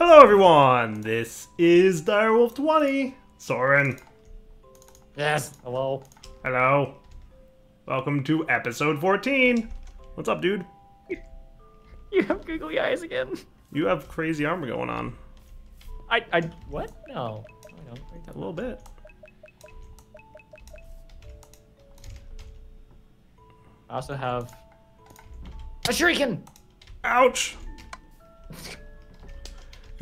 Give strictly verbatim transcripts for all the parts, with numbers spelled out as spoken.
Hello everyone, this is Direwolf twenty, Soren. Yes, hello. Hello. Welcome to episode fourteen. What's up, dude? You have googly eyes again. You have crazy armor going on. I, I, what? No. I don't know. A little bit. I also have a shuriken! Ouch!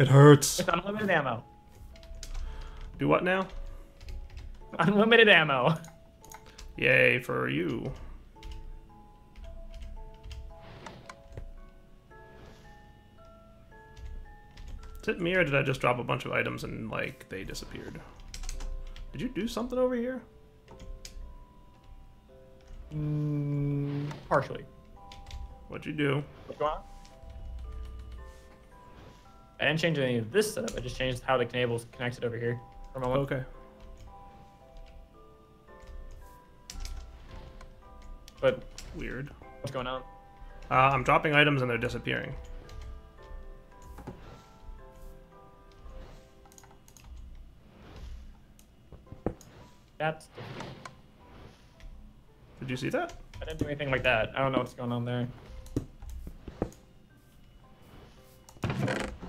It hurts. With unlimited ammo. Do what now? Unlimited ammo. Yay for you. Is it me or did I just drop a bunch of items and like they disappeared? Did you do something over here? Mm, partially. What'd you do? What's going on? I didn't change any of this setup. I just changed how the cable's connected over here for a moment. Okay. But weird. What's going on? Uh, I'm dropping items and they're disappearing. That's. Did you see that? I didn't do anything like that. I don't know what's going on there.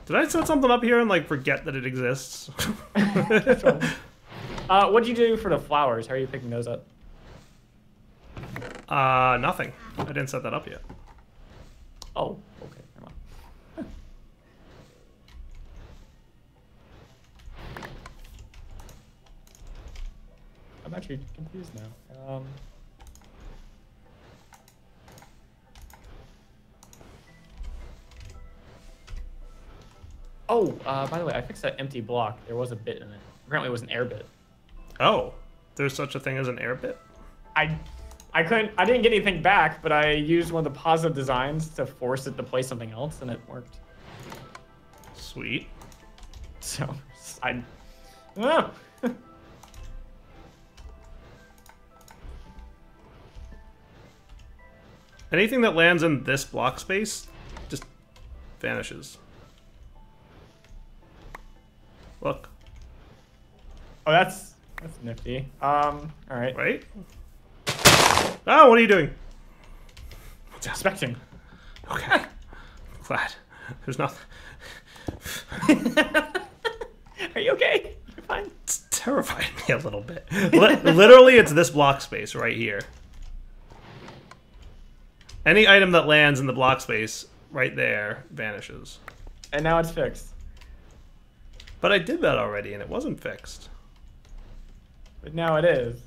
Did I set something up here and like forget that it exists? uh, what'd you do for the flowers? How are you picking those up? Uh, nothing. I didn't set that up yet. Oh, okay. Never mind. I'm actually confused now. Um. Oh, uh, by the way, I fixed that empty block. There was a bit in it. Apparently it was an air bit. Oh, there's such a thing as an air bit? I I couldn't, I didn't get anything back, but I used one of the positive designs to force it to play something else, and it worked. Sweet. So, I, I don't know. Anything that lands in this block space just vanishes. Look. Oh, that's that's nifty. Um, all right. Right? Oh, what are you doing? What's inspecting? Okay. I'm glad. There's nothing. Are you okay? You're fine. It's terrifying me a little bit. Literally, it's this block space right here. Any item that lands in the block space right there vanishes. And now it's fixed. But I did that already, and it wasn't fixed. But now it is.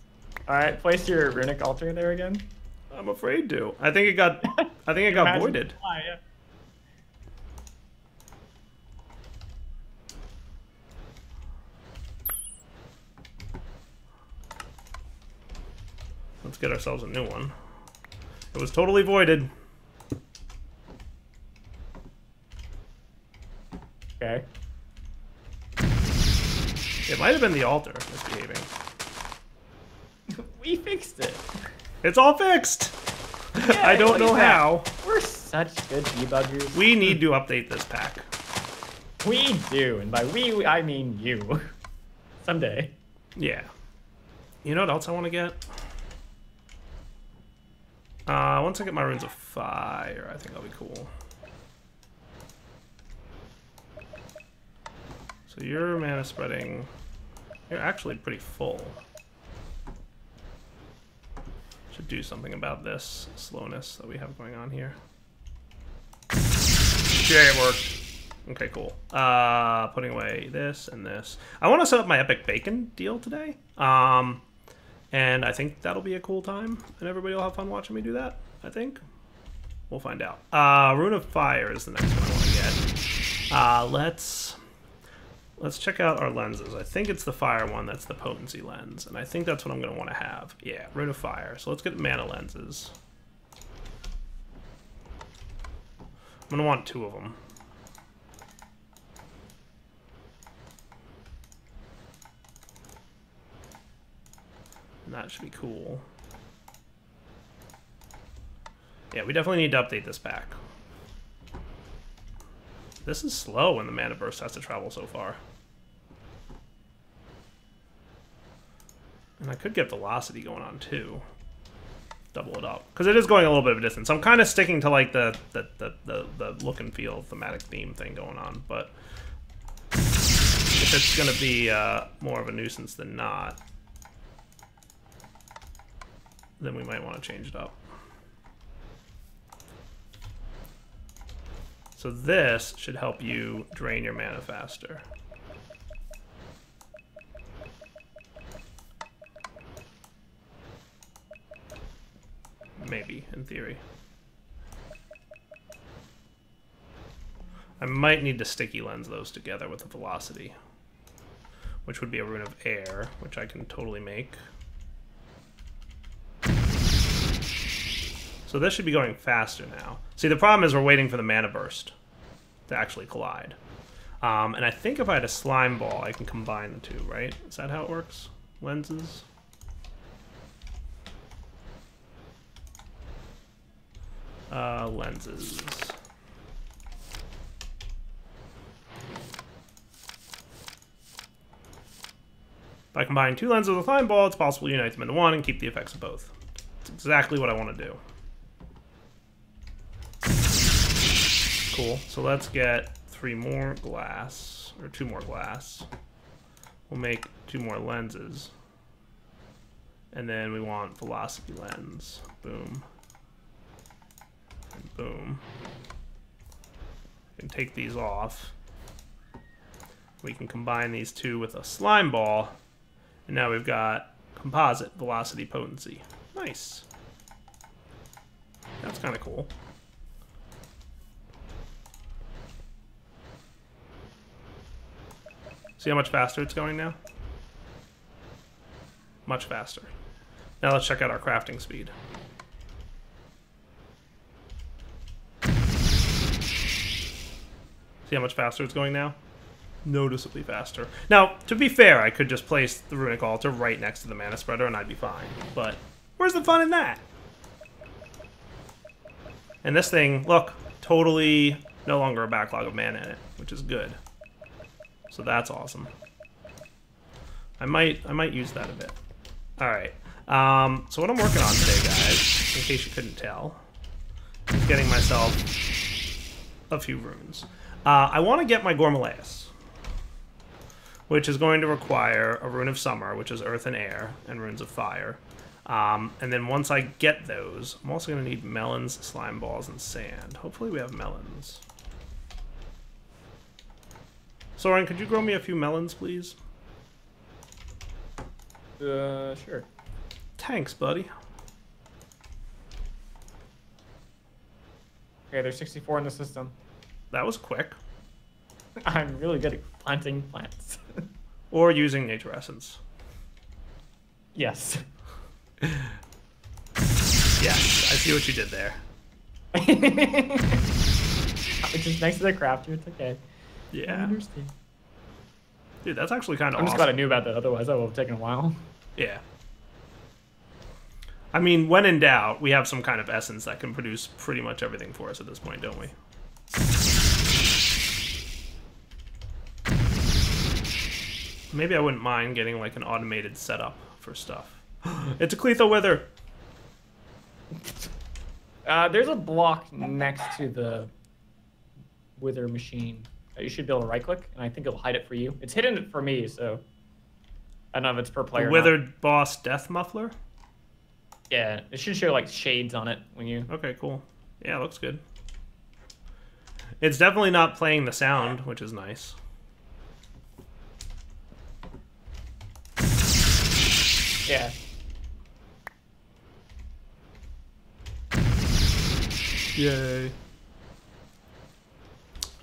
All right, place your runic altar there again. I'm afraid to. I think it got. I think it got voided. Why, yeah. Let's get ourselves a new one. It was totally voided. Okay. It might have been the altar misbehaving. We fixed it. It's all fixed. Yeah, I don't know how. We're such good debuggers. We need to update this pack. We do, and by we, I mean you. Someday. Yeah. You know what else I want to get? Uh, once I get my runes of fire, I think I'll be cool. So your mana spreading. You're actually pretty full. Should do something about this slowness that we have going on here. Yeah, it worked. Okay, cool. Uh, putting away this and this. I want to set up my epic bacon deal today. Um, and I think that'll be a cool time, and everybody will have fun watching me do that. I think we'll find out. Uh, Rune of Fire is the next one I want to get. Uh, let's. Let's check out our lenses. I think it's the fire one that's the potency lens, and I think that's what I'm going to want to have. Yeah, Rune of Fire. So let's get mana lenses. I'm going to want two of them. And that should be cool. Yeah, we definitely need to update this pack. This is slow when the Mana Burst has to travel so far. And I could get Velocity going on too. Double it up. Because it is going a little bit of a distance. I'm kind of sticking to like the, the, the, the, the look and feel thematic theme thing going on. But if it's going to be uh, more of a nuisance than not, then we might want to change it up. So this should help you drain your mana faster. Maybe, in theory. I might need to sticky lens those together with the velocity, which would be a rune of air, which I can totally make. So this should be going faster now. See, the problem is we're waiting for the mana burst to actually collide. Um, and I think if I had a slime ball, I can combine the two, right? Is that how it works? Lenses? Uh, lenses. By combining two lenses with a slime ball, it's possible to unite them into one and keep the effects of both. It's exactly what I want to do. Cool. So let's get three more glass, or two more glass. We'll make two more lenses. And then we want velocity lens. Boom. And boom. We can take these off. We can combine these two with a slime ball. And now we've got composite velocity potency. Nice. That's kind of cool. See how much faster it's going now? Much faster. Now let's check out our crafting speed. See how much faster it's going now? Noticeably faster. Now, to be fair, I could just place the Runic Altar right next to the Mana Spreader and I'd be fine. But where's the fun in that? And this thing, look, totally no longer a backlog of mana in it, which is good. So that's awesome. I might I might use that a bit. All right. Um, so what I'm working on today, guys, in case you couldn't tell, is getting myself a few runes. Uh, I want to get my Gormalaeus, which is going to require a rune of summer, which is earth and air, and runes of fire. Um, and then once I get those, I'm also going to need melons, slime balls, and sand. Hopefully we have melons. Soren, could you grow me a few melons, please? Uh, sure. Thanks, buddy. Okay, there's sixty-four in the system. That was quick. I'm really good at planting plants. Or using nature essence. Yes. Yes, I see what you did there. Which is next to the craft, it's okay. Yeah. Dude, that's actually kind of awesome. I'm just glad I knew about that, otherwise that would have taken a while. Yeah. I mean, when in doubt, we have some kind of essence that can produce pretty much everything for us at this point, don't we? Maybe I wouldn't mind getting, like, an automated setup for stuff. It's a Cleetho Wither! Uh, there's a block next to the Wither machine. You should be able to right-click, and I think it'll hide it for you. It's hidden for me, so I don't know if it's per player. The Withered not. Boss Death Muffler. Yeah, it should show like shades on it when you. Okay, cool. Yeah, it looks good. It's definitely not playing the sound, which is nice. Yeah. Yay.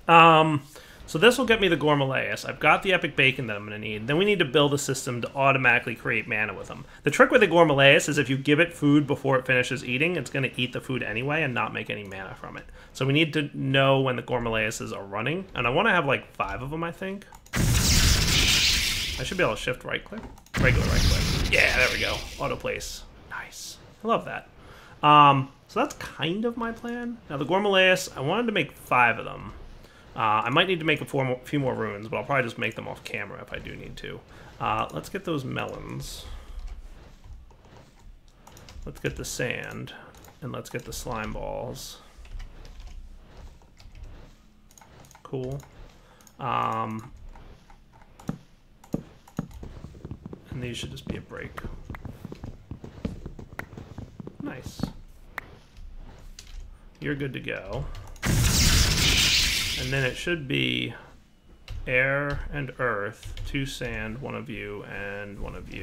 Um, so this will get me the Gormalaeus. I've got the epic bacon that I'm going to need. Then we need to build a system to automatically create mana with them. The trick with the Gormalaeus is if you give it food before it finishes eating, it's going to eat the food anyway and not make any mana from it. So we need to know when the Gormalaeuses are running. And I want to have like five of them, I think. I should be able to shift right click. Regular right click. Yeah, there we go. Auto place. Nice. I love that. Um, so that's kind of my plan. Now the Gormalaeus, I wanted to make five of them. Uh, I might need to make a few more, few more runes, but I'll probably just make them off camera if I do need to. Uh, let's get those melons. Let's get the sand. And let's get the slime balls. Cool. Um, and these should just be a break. Nice. You're good to go. And then it should be air and earth, two sand, one of you, and one of you.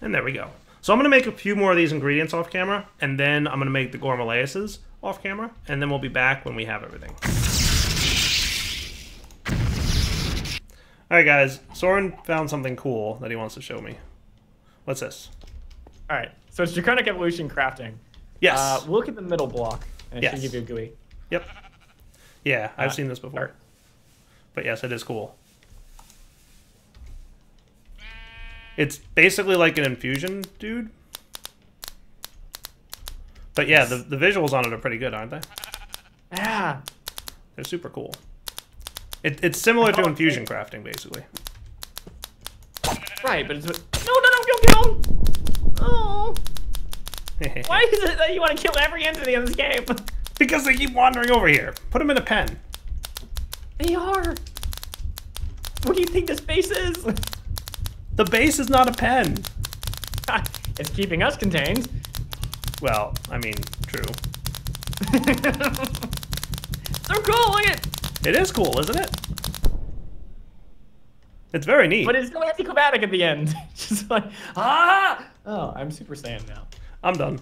And there we go. So I'm going to make a few more of these ingredients off camera, and then I'm going to make the Gormalaeuses off camera, and then we'll be back when we have everything. Alright guys, Soren found something cool that he wants to show me. What's this? Alright, so it's Draconic Evolution crafting. Yes. Uh, look at the middle block, and it yes. should give you a G U I. Yep. Yeah, I've uh, seen this before. Art. But yes, it is cool. It's basically like an infusion, dude. But yeah, the, the visuals on it are pretty good, aren't they? Yeah. They're super cool. It, it's similar to infusion crafting, basically. Right, but it's... No, no, no, go, go! Oh. Why is it that you want to kill every entity in this game? Because they keep wandering over here. Put them in a pen. They are. What do you think this base is? The base is not a pen. It's keeping us contained. Well, I mean, true. So cool, look at it. It is cool, isn't it? It's very neat. But it's so anticlimactic at the end. Just like, ah! Oh, I'm Super Saiyan now. I'm done.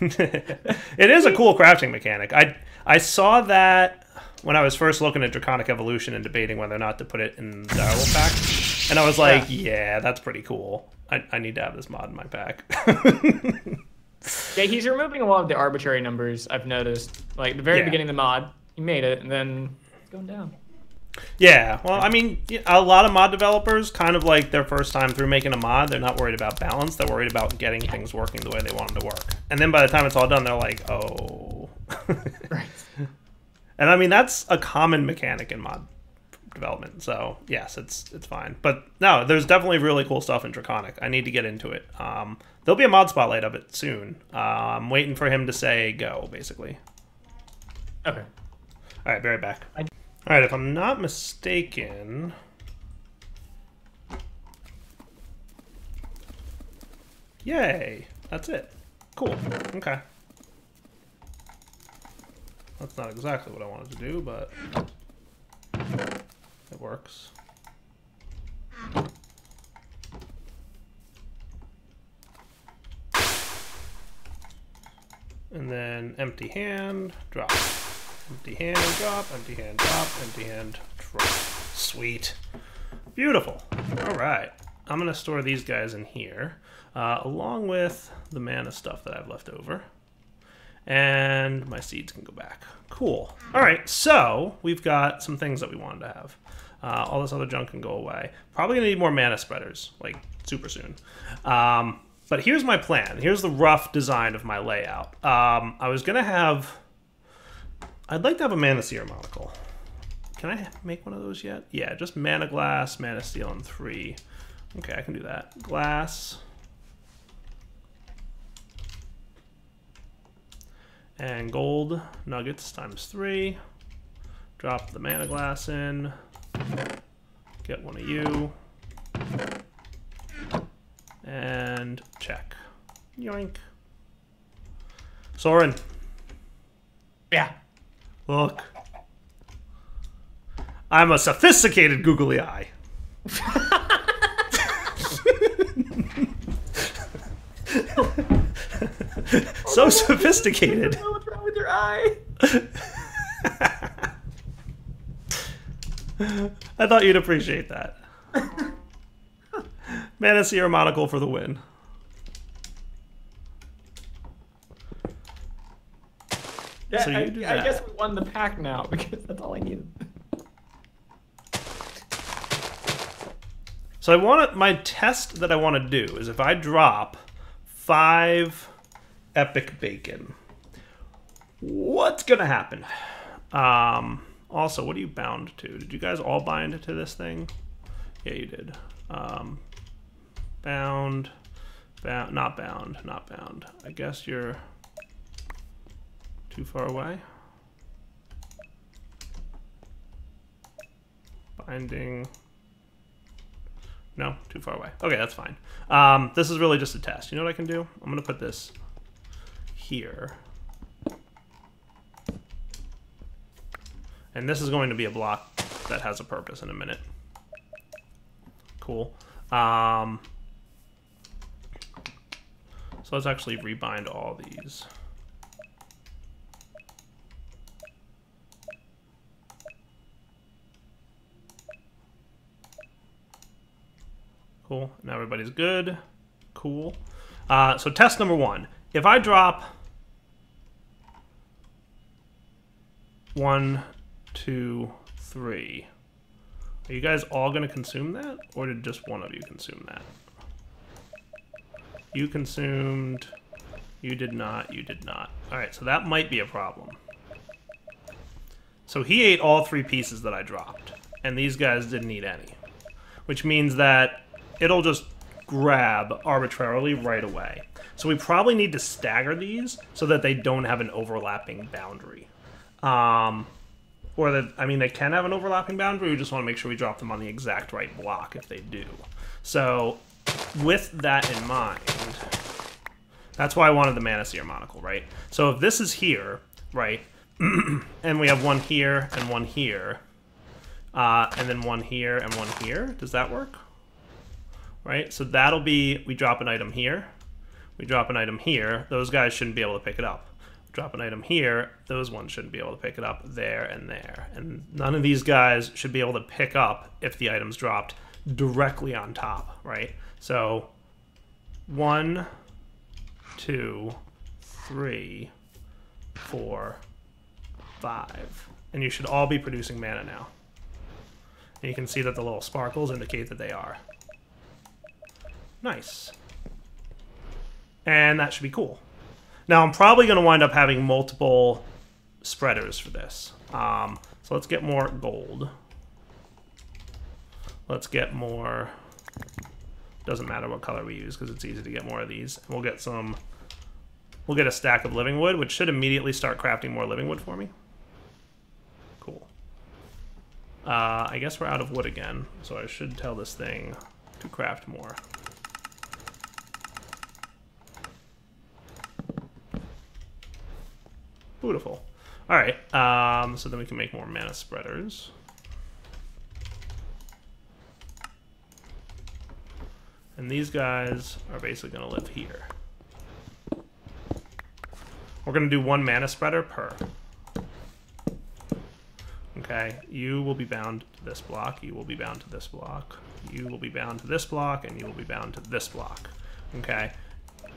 It is a cool crafting mechanic. I I saw that when I was first looking at Draconic Evolution and debating whether or not to put it in the Direwolf pack. And I was like, yeah, yeah that's pretty cool. I, I need to have this mod in my pack. Yeah, he's removing a lot of the arbitrary numbers, I've noticed. Like, the very yeah. beginning of the mod, he made it, and then it's going down. Yeah, well, I mean, a lot of mod developers, kind of like their first time through making a mod, they're not worried about balance. They're worried about getting things working the way they want them to work. And then by the time it's all done, they're like, oh. Right. And I mean, that's a common mechanic in mod development. So, yes, it's it's fine. But no, there's definitely really cool stuff in Draconic. I need to get into it. Um, there'll be a mod spotlight of it soon. Uh, I'm waiting for him to say go, basically. Okay. All right, be right back. I All right, if I'm not mistaken, yay, that's it. Cool, okay. That's not exactly what I wanted to do, but it works. And then empty hand, drop. Empty hand, drop, empty hand, drop, empty hand, drop. Sweet. Beautiful. All right. I'm going to store these guys in here, uh, along with the mana stuff that I've left over. And my seeds can go back. Cool. All right. So we've got some things that we wanted to have. Uh, all this other junk can go away. Probably going to need more mana spreaders, like, super soon. Um, but here's my plan. Here's the rough design of my layout. Um, I was going to have... I'd like to have a Mana Seer monocle. Can I make one of those yet? Yeah, just Mana Glass, Mana Steel, and three. Okay, I can do that. Glass. And gold nuggets times three. Drop the Mana Glass in. Get one of you. And check. Yoink. Soren. Yeah. Look, I'm a sophisticated googly eye. So sophisticated. What's wrong with your eye? I thought you'd appreciate that. Mana Seer monocle for the win. Yeah, so you I, do that. I guess we won the pack now because that's all I needed. So I want to, my test that I want to do is if I drop five epic bacon, what's gonna happen? Um, Also, what are you bound to? Did you guys all bind to this thing? Yeah, you did. Um, bound, bound, not bound, not bound. I guess you're too far away. Binding. No, too far away. Okay, that's fine. Um, this is really just a test. You know what I can do? I'm going to put this here. And this is going to be a block that has a purpose in a minute. Cool. Um, so let's actually rebind all these. Cool. Now everybody's good. Cool. Uh, so test number one. If I drop one, two, three, are you guys all going to consume that? Or did just one of you consume that? You consumed. You did not. You did not. All right. So that might be a problem. So he ate all three pieces that I dropped. And these guys didn't eat any. Which means that it'll just grab arbitrarily right away. So we probably need to stagger these so that they don't have an overlapping boundary. Um, or that, I mean, they can have an overlapping boundary. We just want to make sure we drop them on the exact right block if they do. So with that in mind, that's why I wanted the Manaseer monocle, right? So if this is here, right, and we have one here and one here, uh, and then one here and one here, does that work? Right, so that'll be, we drop an item here, we drop an item here, those guys shouldn't be able to pick it up. Drop an item here, those ones shouldn't be able to pick it up, there and there. And none of these guys should be able to pick up if the item's dropped directly on top, right? So one, two, three, four, five. And you should all be producing mana now. And you can see that the little sparkles indicate that they are. Nice. And that should be cool. Now, I'm probably going to wind up having multiple spreaders for this. Um, so let's get more gold. Let's get more... Doesn't matter what color we use because it's easy to get more of these. We'll get some... We'll get a stack of living wood, which should immediately start crafting more living wood for me. Cool. Uh, I guess we're out of wood again, so I should tell this thing to craft more. Beautiful. All right, um, so then we can make more mana spreaders. And these guys are basically going to live here. We're going to do one mana spreader per. Okay, you will be bound to this block, you will be bound to this block, you will be bound to this block, and you will be bound to this block. Okay,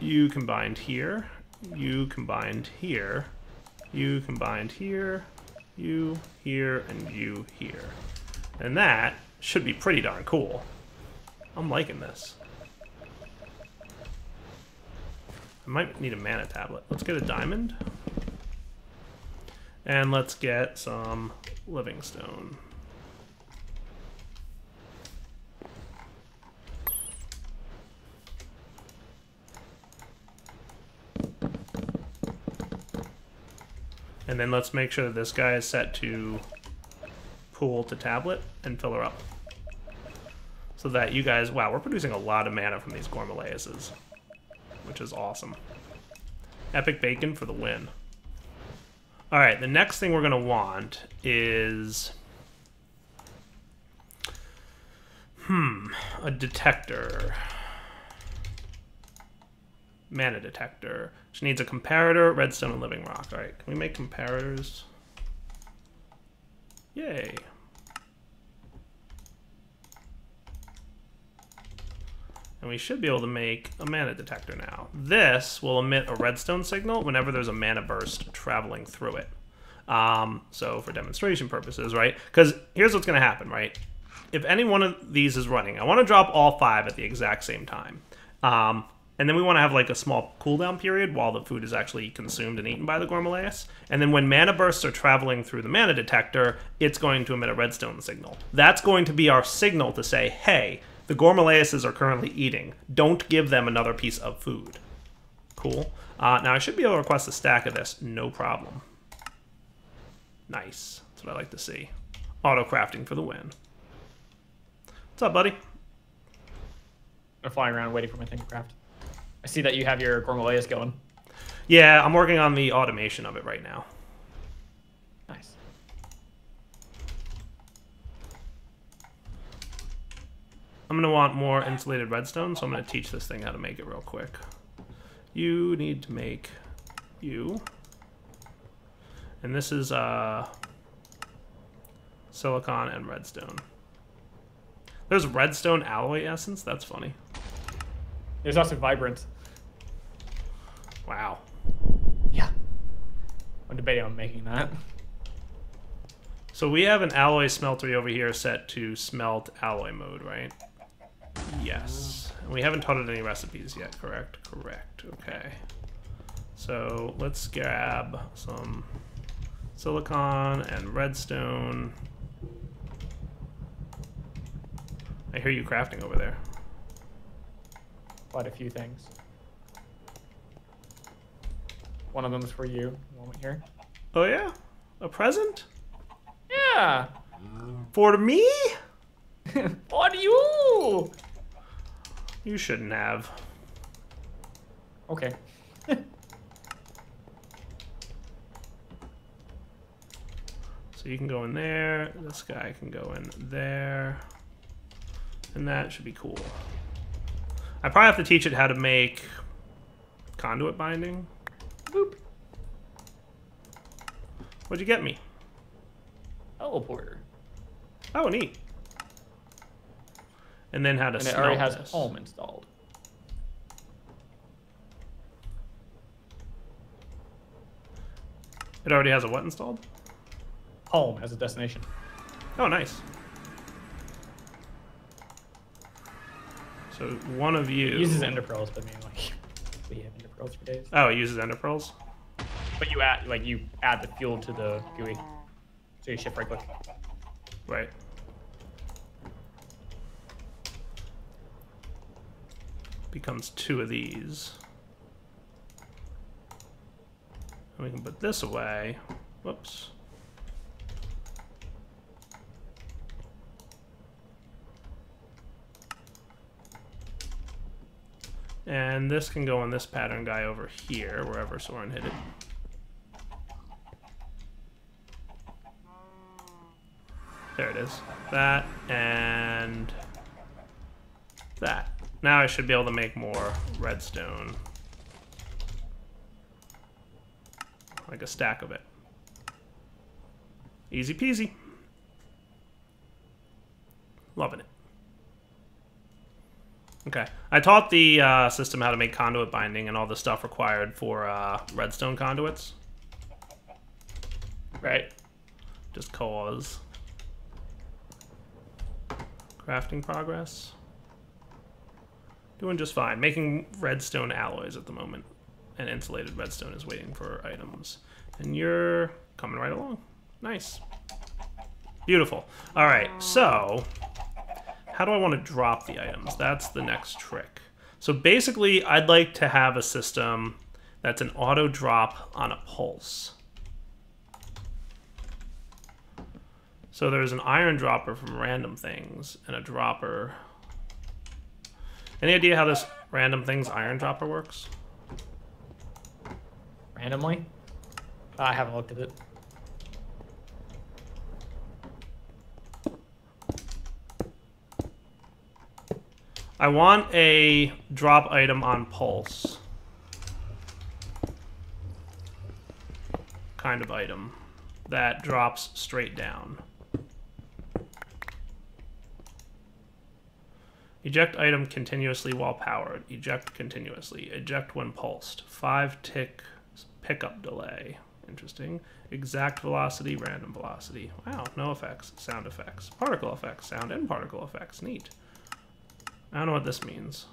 you combined here, you combined here, you combined here, you here, and you here. And that should be pretty darn cool. I'm liking this. I might need a mana tablet. Let's get a diamond. And let's get some living stone. And then let's make sure that this guy is set to pool to tablet and fill her up. So that you guys, wow, we're producing a lot of mana from these Gormalaeuses, which is awesome. Epic bacon for the win. All right, the next thing we're gonna want is, hmm, a detector. Mana detector, which needs a comparator, redstone, and living rock. All right, can we make comparators? Yay. And we should be able to make a mana detector now. This will emit a redstone signal whenever there's a mana burst traveling through it. Um, so for demonstration purposes, right? Because here's what's gonna happen, right? If any one of these is running, I wanna drop all five at the exact same time. Um, And then we want to have like a small cooldown period while the food is actually consumed and eaten by the Gormalaeus. And then when mana bursts are traveling through the mana detector, it's going to emit a redstone signal. That's going to be our signal to say, hey, the Gormalaeuses are currently eating. Don't give them another piece of food. Cool. Uh, now I should be able to request a stack of this, no problem. Nice, that's what I like to see. Auto crafting for the win. What's up, buddy? I'm flying around waiting for my thing to craft. I see that you have your Gormalaeus going. Yeah, I'm working on the automation of it right now. Nice. I'm going to want more insulated redstone, so I'm going to teach this thing how to make it real quick. You need to make you. And this is uh, silicon and redstone. There's redstone alloy essence? That's funny. There's also vibrant. Wow. Yeah. I'm debating on making that. So we have an alloy smeltery over here set to smelt alloy mode, right? Yes. And we haven't taught it any recipes yet, correct? Correct. Okay. So let's grab some silicon and redstone. I hear you crafting over there. Quite a few things. One of them is for you. Moment here. Oh yeah, a present? Yeah. For me? For you? You shouldn't have. Okay. So you can go in there. This guy can go in there. And that should be cool. I probably have to teach it how to make conduit binding. Boop. What'd you get me? Teleporter. Oh, neat. And then how to smelt. And it already has this home installed. It already has a what installed? Home as a destination. Oh, nice. So one of you... It uses ender pearls, but I mean, like, we have ender pearls for days. Oh, it uses ender pearls? But you add, like, you add the fuel to the G U I. So you shift right click. Right. Becomes two of these. And we can put this away. Whoops. And this can go on this pattern guy over here, wherever Soren hit it. There it is. That and that. Now I should be able to make more redstone. Like a stack of it. Easy peasy. Loving it. Okay, I taught the uh, system how to make conduit binding and all the stuff required for uh, redstone conduits. Right. Just cause. Crafting progress. Doing just fine. Making redstone alloys at the moment. And insulated redstone is waiting for items. And you're coming right along. Nice. Beautiful. All right, so... how do I want to drop the items? That's the next trick. So basically, I'd like to have a system that's an auto drop on a pulse. So there's an iron dropper from Random Things and a dropper. Any idea how this Random Things iron dropper works? Randomly? I haven't looked at it. I want a drop item on pulse. Kind of item that drops straight down. Eject item continuously while powered. Eject continuously. Eject when pulsed. Five tick pickup delay. Interesting. Exact velocity, random velocity. Wow, no effects, sound effects. Particle effects, sound and particle effects. Neat. I don't know what this means.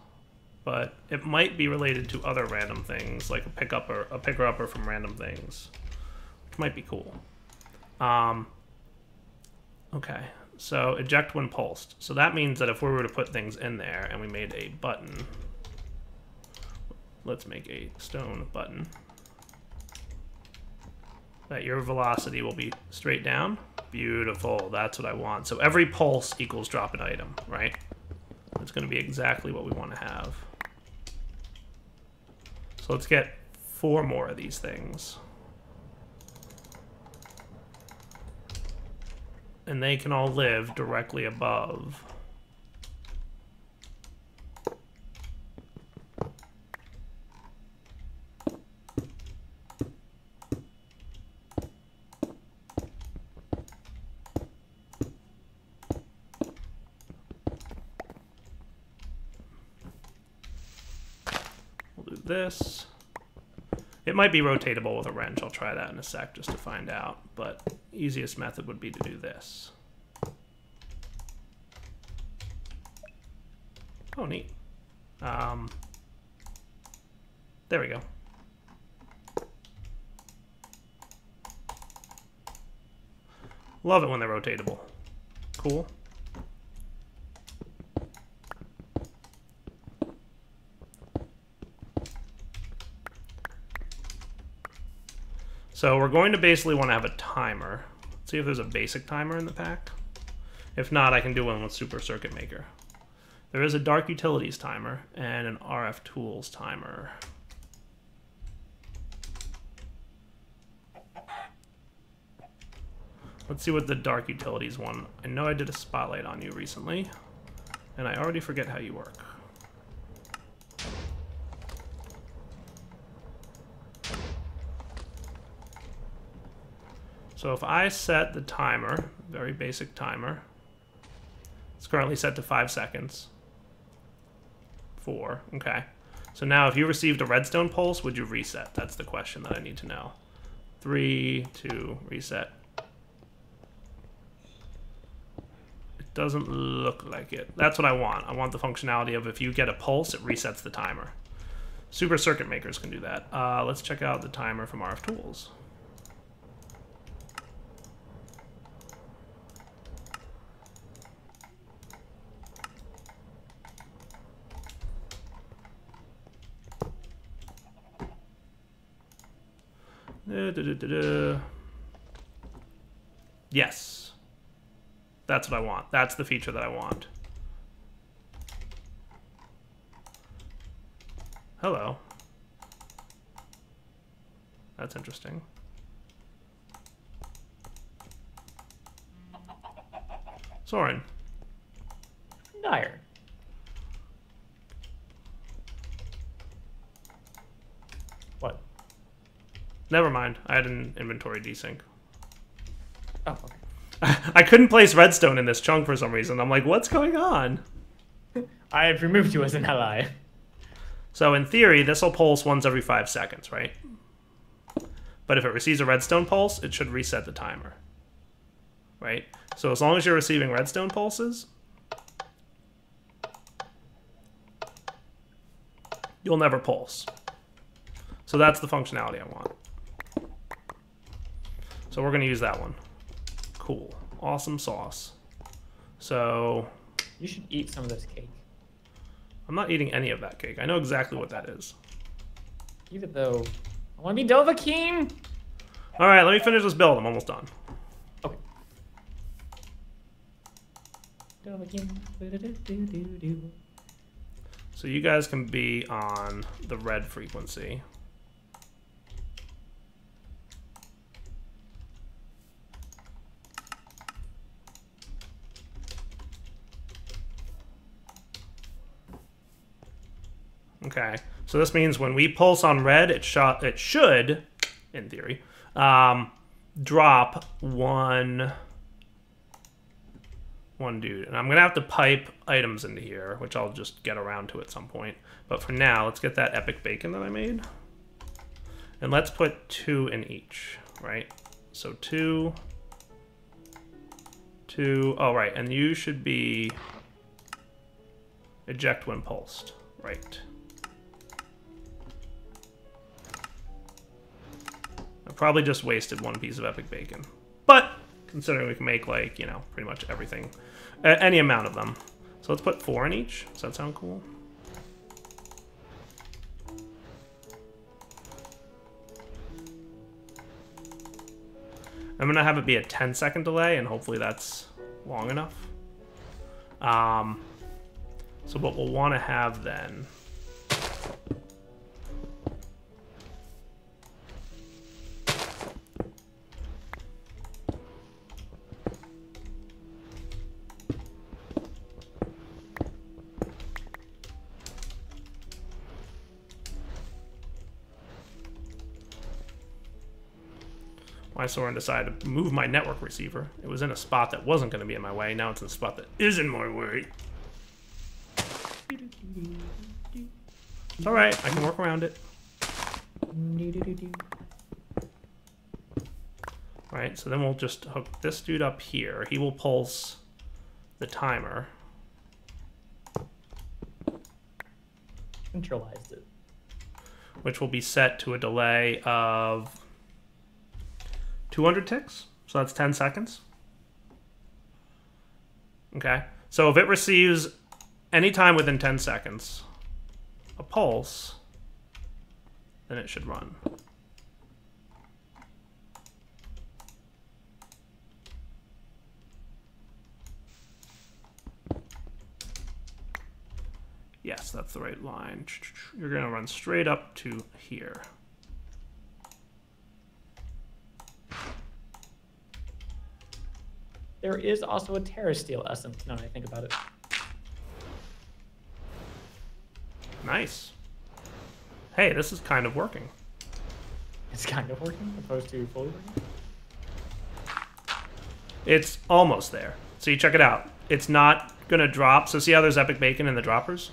but it might be related to other random things, like a pickup or a picker-upper from Random Things, which might be cool. Um, okay, so eject when pulsed. So that means that if we were to put things in there and we made a button, let's make a stone button, that your velocity will be straight down. Beautiful, that's what I want. So every pulse equals drop an item, right? It's gonna be exactly what we wanna have. So let's get four more of these things. And they can all live directly above. This. It might be rotatable with a wrench. I'll try that in a sec just to find out, but easiest method would be to do this. Oh, neat. Um, there we go. Love it when they're rotatable. Cool. So we're going to basically want to have a timer. Let's see if there's a basic timer in the pack. If not, I can do one with Super Circuit Maker. There is a Dark Utilities timer and an R F Tools timer. Let's see what the Dark Utilities one. I know I did a spotlight on you recently, and I already forget how you work. So if I set the timer, very basic timer, it's currently set to five seconds. Four, okay. So now if you received a redstone pulse, would you reset? That's the question that I need to know. Three, two, reset. It doesn't look like it. That's what I want. I want the functionality of if you get a pulse, it resets the timer. Super Circuit Makers can do that. Uh, let's check out the timer from R F Tools. Da, da, da, da, da. Yes, that's what I want. That's the feature that I want. Hello. That's interesting. Soren. Dire. What? Never mind. I had an inventory desync. Oh, okay. I couldn't place redstone in this chunk for some reason. I'm like, what's going on? I have removed you as an ally. So in theory, this will pulse once every five seconds, right? But if it receives a redstone pulse, it should reset the timer, right? So as long as you're receiving redstone pulses, you'll never pulse. So that's the functionality I want. So we're going to use that one. Cool. Awesome sauce. So... You should eat some of this cake. I'm not eating any of that cake. I know exactly what that is. Even though... I want to be Dovahkiin! Alright, let me finish this build. I'm almost done. Okay. Dovahkiin. So you guys can be on the red frequency. Okay, so this means when we pulse on red, it, shot, it should, in theory, um, drop one, one dude. And I'm going to have to pipe items into here, which I'll just get around to at some point. But for now, let's get that epic bacon that I made. And let's put two in each, right? So two, two, oh, right. And you should be eject when pulsed, right? probably just wasted one piece of epic bacon. But considering we can make, like, you know, pretty much everything, uh, any amount of them. So let's put four in each. Does that sound cool? I'm gonna have it be a ten second delay, and hopefully that's long enough. Um, so what we'll want to have then Soren decided to move my network receiver. It was in a spot that wasn't going to be in my way. Now it's in a spot that is in my way. It's all right. I can work around it. All right. So then we'll just hook this dude up here. He will pulse the timer. Centralized it. Which will be set to a delay of two hundred ticks, so that's ten seconds. Okay, so if it receives any time within ten seconds a pulse, then it should run. Yes, that's the right line. You're gonna run straight up to here. There is also a Terra Steel essence, now that I think about it. Nice. Hey, this is kind of working. It's kind of working, opposed to fully working? It's almost there. So you check it out. It's not going to drop. So see how there's epic bacon in the droppers?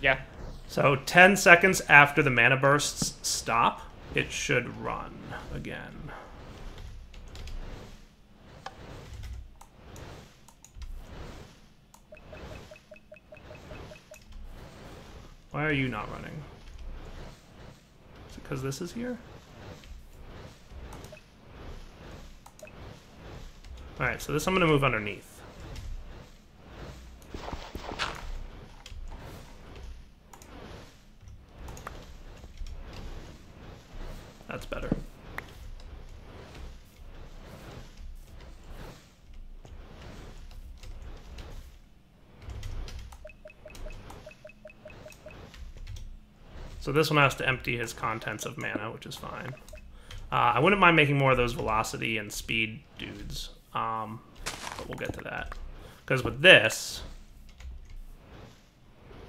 Yeah. So ten seconds after the mana bursts stop, it should run again. Why are you not running? Is it because this is here? Alright, so this I'm going to move underneath. That's better. So this one has to empty his contents of mana, which is fine. Uh, I wouldn't mind making more of those velocity and speed dudes, um, but we'll get to that. Because with this,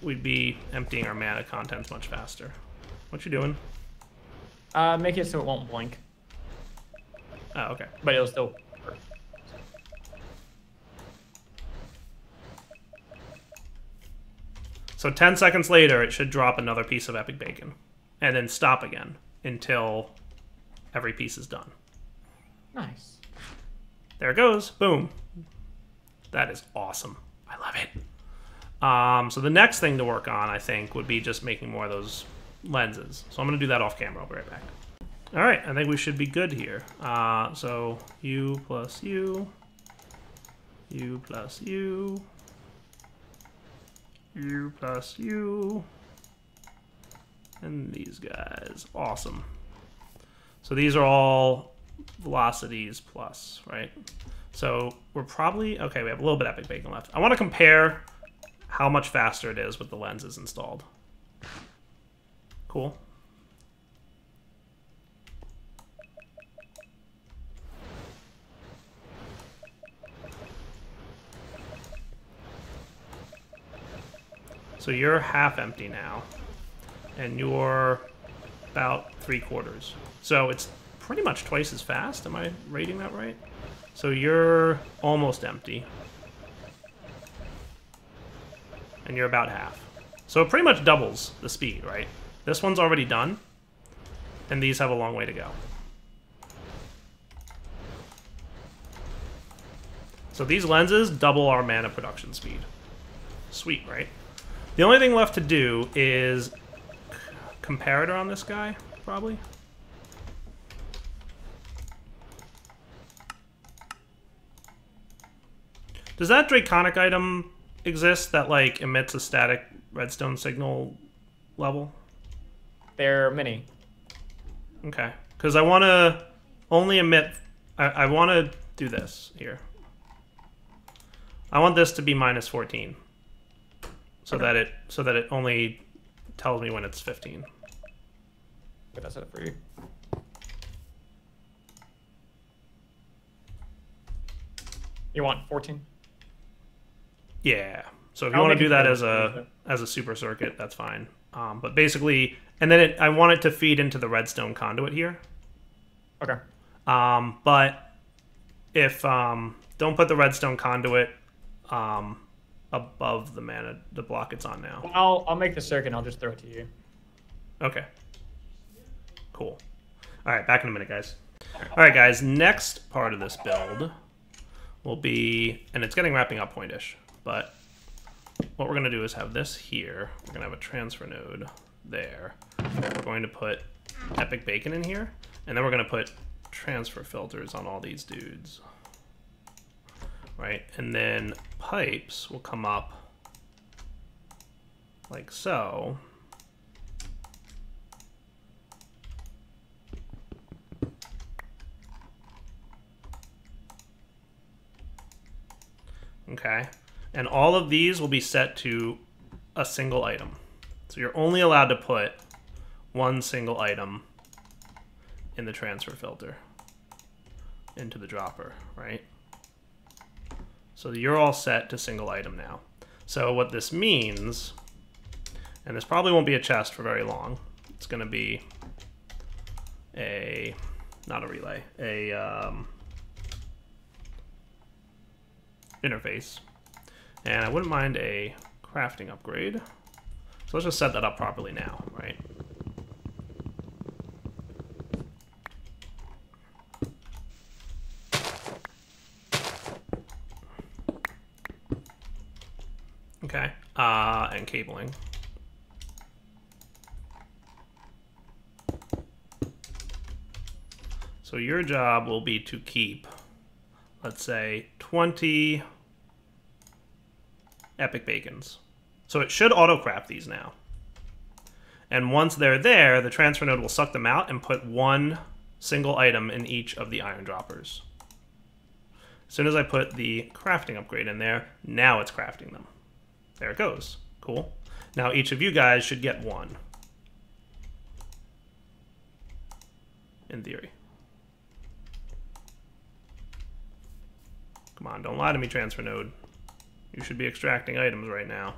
we'd be emptying our mana contents much faster. What you doing? Uh, make it so it won't blink. Oh, okay. But it'll still work. So ten seconds later, it should drop another piece of epic bacon, and then stop again until every piece is done. Nice. There it goes. Boom. That is awesome. I love it. Um, so the next thing to work on, I think, would be just making more of those lenses. So I'm going to do that off camera. I'll be right back. All right. I think we should be good here. Uh, so you plus you, you plus you. You plus you, and these guys. Awesome. So these are all velocities plus, right? So we're probably, okay, we have a little bit of epic bacon left. I want to compare how much faster it is with the lenses installed. Cool. So you're half empty now, and you're about three quarters. So it's pretty much twice as fast. Am I rating that right? So you're almost empty, and you're about half. So it pretty much doubles the speed, right? This one's already done, and these have a long way to go. So these lenses double our mana production speed. Sweet, right? The only thing left to do is comparator on this guy. probably. Does that Draconic item exist that, like, emits a static redstone signal level? There are many. Okay. Because I want to only emit... I, I want to do this here. I want this to be minus fourteen. So, okay. that it, so that it only tells me when it's fifteen. But that's it for you. You want fourteen? Yeah. So if you I'll want to do that as a as a super circuit, that's fine. Um, but basically, and then it, I want it to feed into the redstone conduit here. Okay. Um, but if um, don't put the redstone conduit um, above the mana the block it's on now. Well, I'll I'll make the circuit. And I'll just throw it to you. Okay. Cool. All right. Back in a minute, guys. All right, guys. Next part of this build will be, and it's getting wrapping up point-ish, but what we're gonna do is have this here. We're gonna have a transfer node there. We're going to put Epic Bacon in here, and then we're gonna put transfer filters on all these dudes. Right, and then pipes will come up like so. Okay, and all of these will be set to a single item. So you're only allowed to put one single item in the transfer filter, into the dropper, right? So you're all set to single item now. So what this means, and this probably won't be a chest for very long, it's gonna be a, not a relay, a, um, interface, and I wouldn't mind a crafting upgrade. So let's just set that up properly now, right? Okay, uh, and cabling. So your job will be to keep, let's say, twenty Epic Bacons. So it should auto-craft these now. And once they're there, the transfer node will suck them out and put one single item in each of the iron droppers. As soon as I put the crafting upgrade in there, now it's crafting them. There it goes. Cool. Now each of you guys should get one. In theory. Come on, don't lie to me, transfer node. You should be extracting items right now.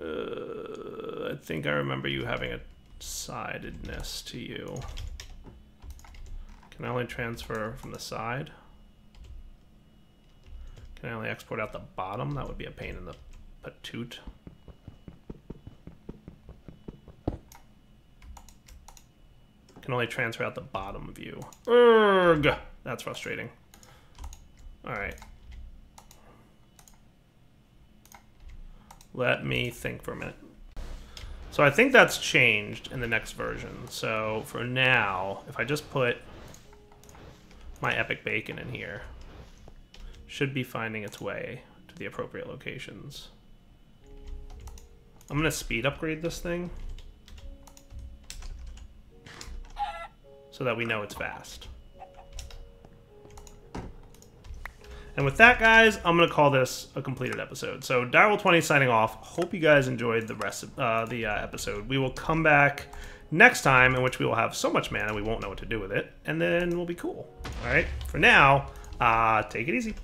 Uh, I think I remember you having a sidedness to you. Can I only transfer from the side? Can I only export out the bottom? That would be a pain in the patoot. Can only transfer out the bottom view. Erg! That's frustrating. All right. Let me think for a minute. So I think that's changed in the next version. So for now, if I just put my Epic Bacon in here, should be finding its way to the appropriate locations. I'm gonna speed upgrade this thing so that we know it's fast. And with that, guys, I'm going to call this a completed episode. So, Direwolf twenty signing off. Hope you guys enjoyed the rest of uh, the uh, episode. We will come back next time, in which we will have so much mana we won't know what to do with it. And then we'll be cool. All right? For now, uh, take it easy.